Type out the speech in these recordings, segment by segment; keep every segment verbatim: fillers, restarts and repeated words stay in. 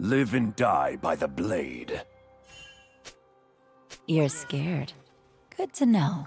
Live and die by the blade. You're scared. Good to know.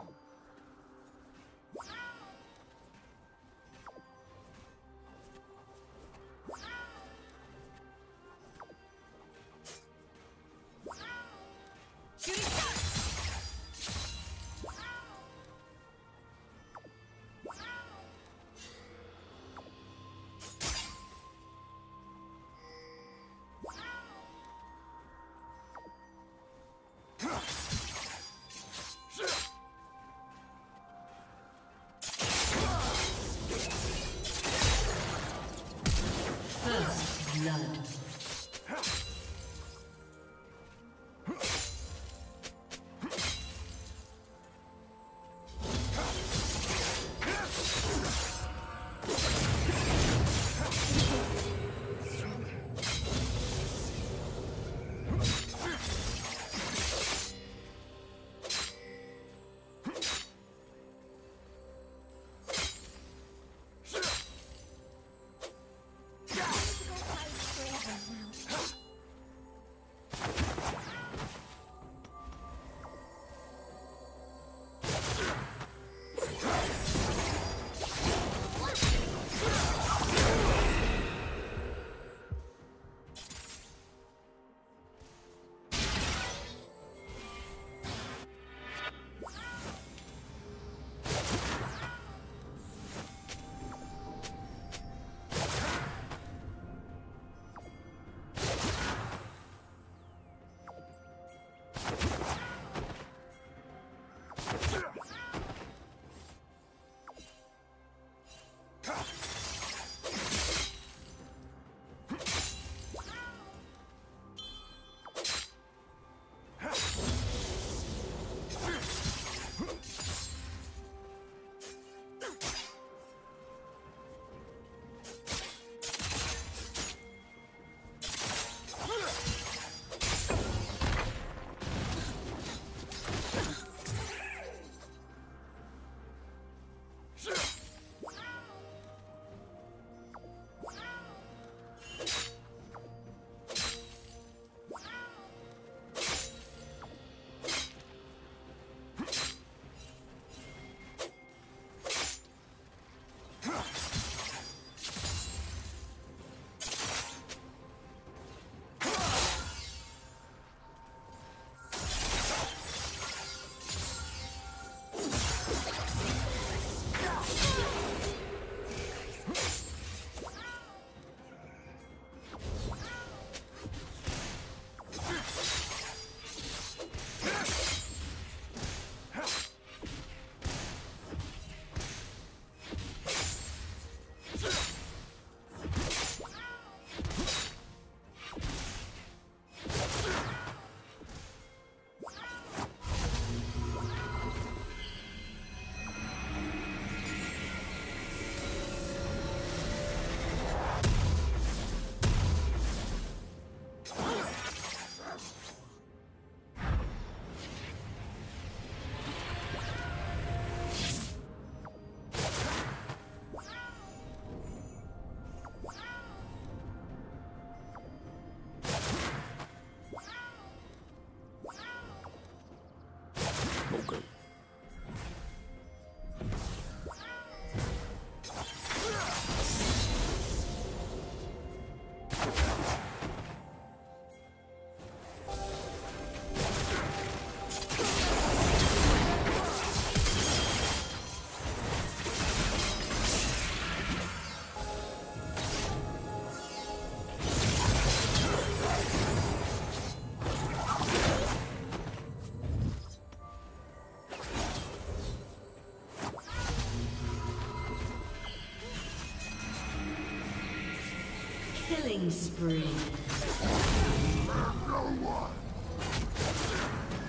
Killing spree.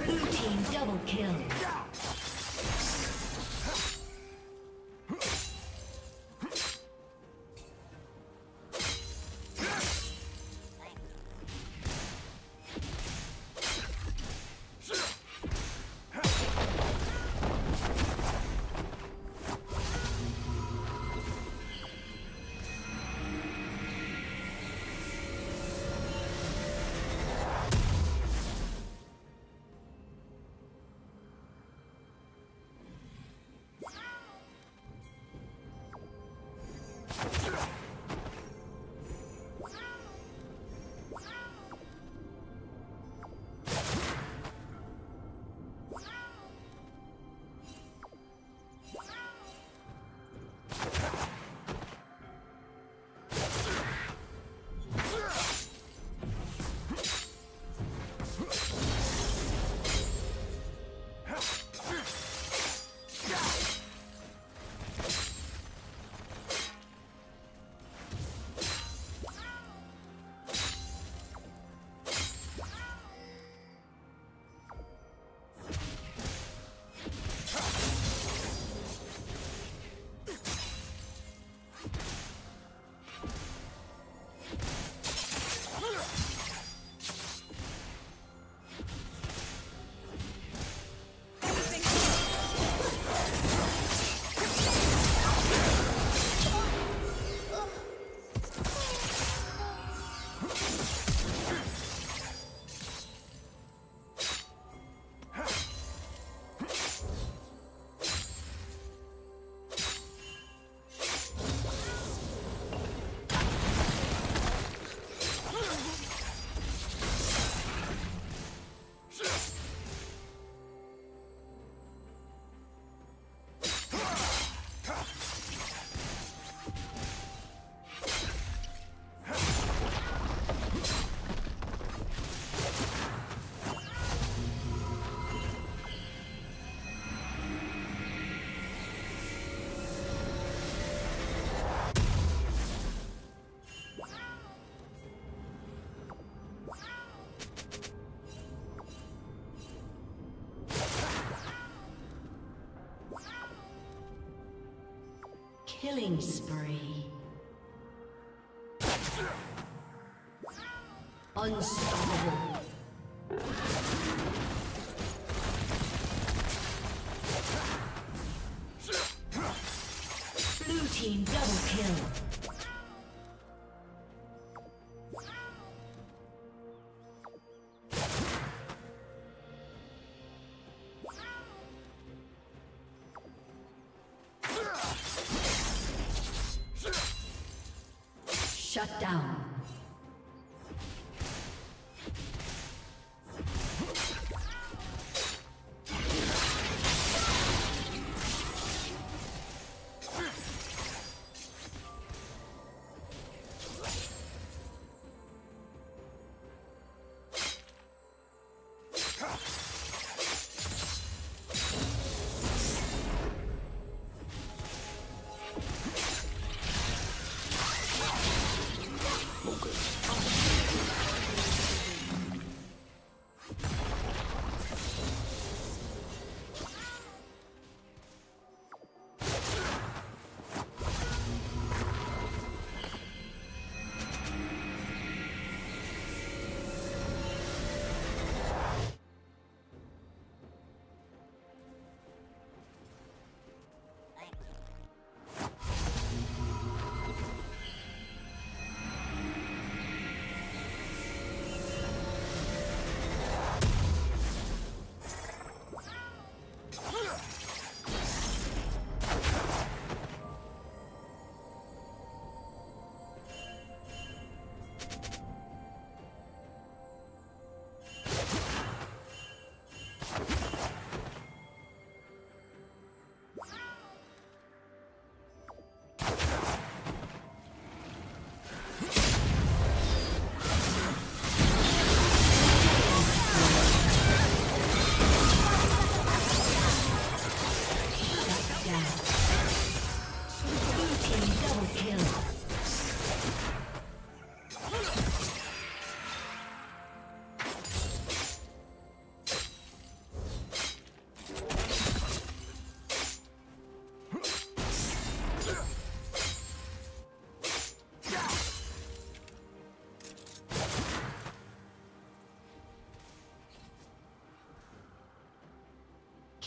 Blue team double kill. Killing spree. Unstoppable. Blue team double kill. Shut down.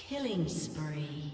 Killing spree.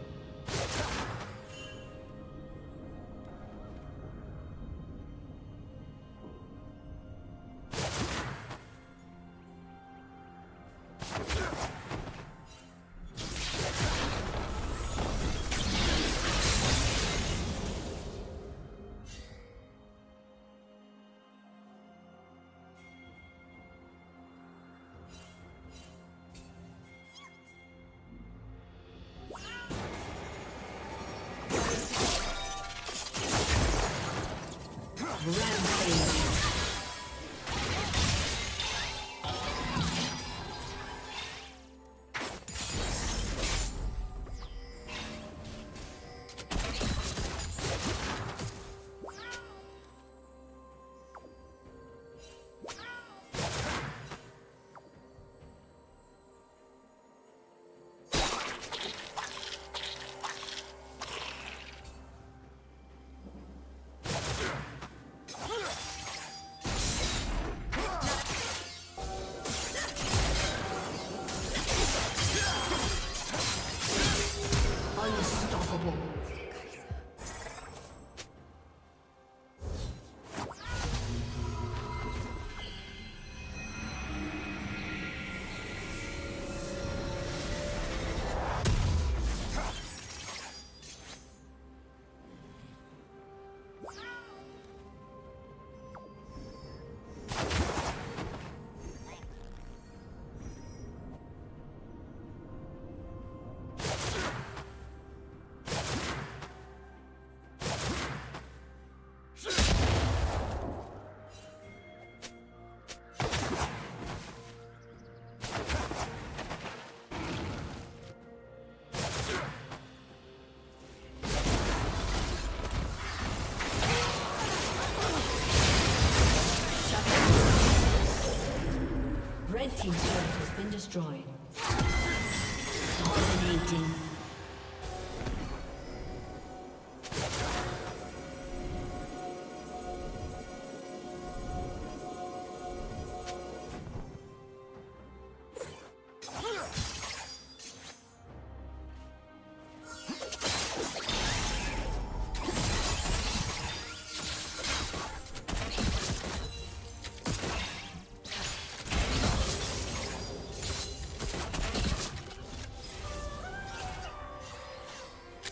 team's turret has been destroyed. Dominating.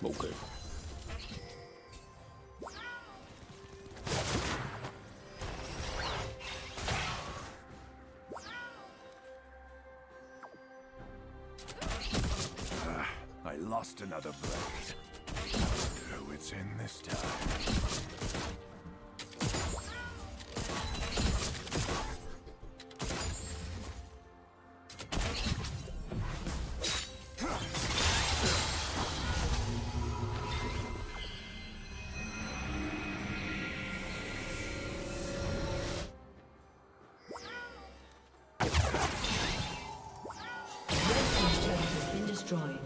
Okay. Uh, I lost another blade. Oh, it's in this time. Destroyed.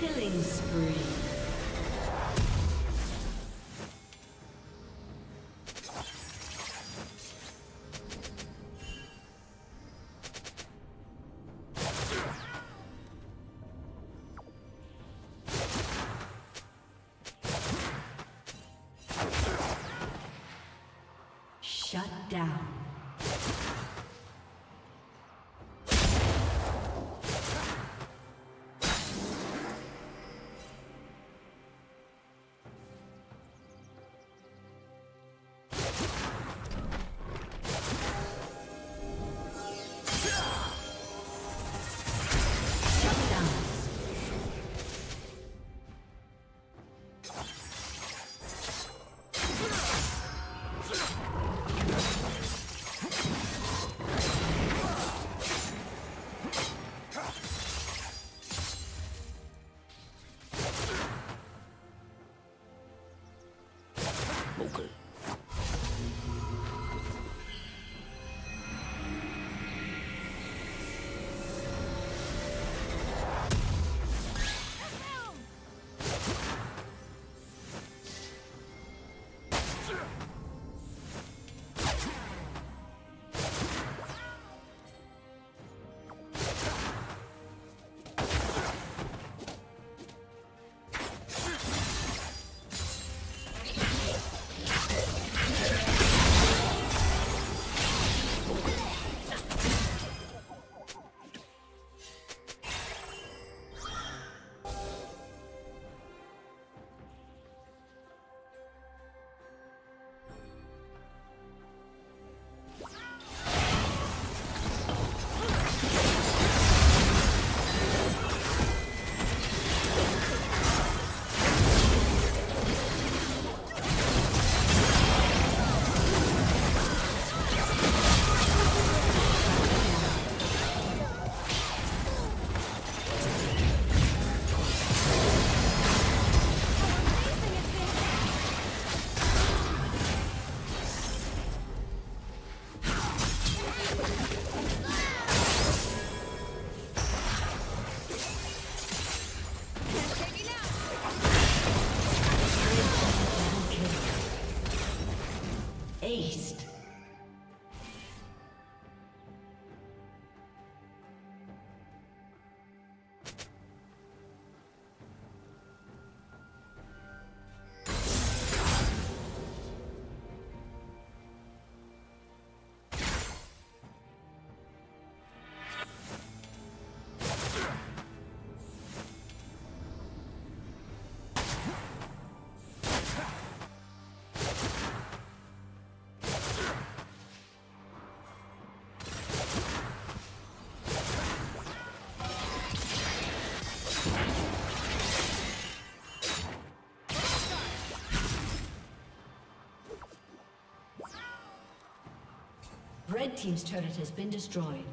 Killing spree. Red Team's turret has been destroyed.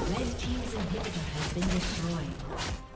Red Team's inhibitor has been destroyed.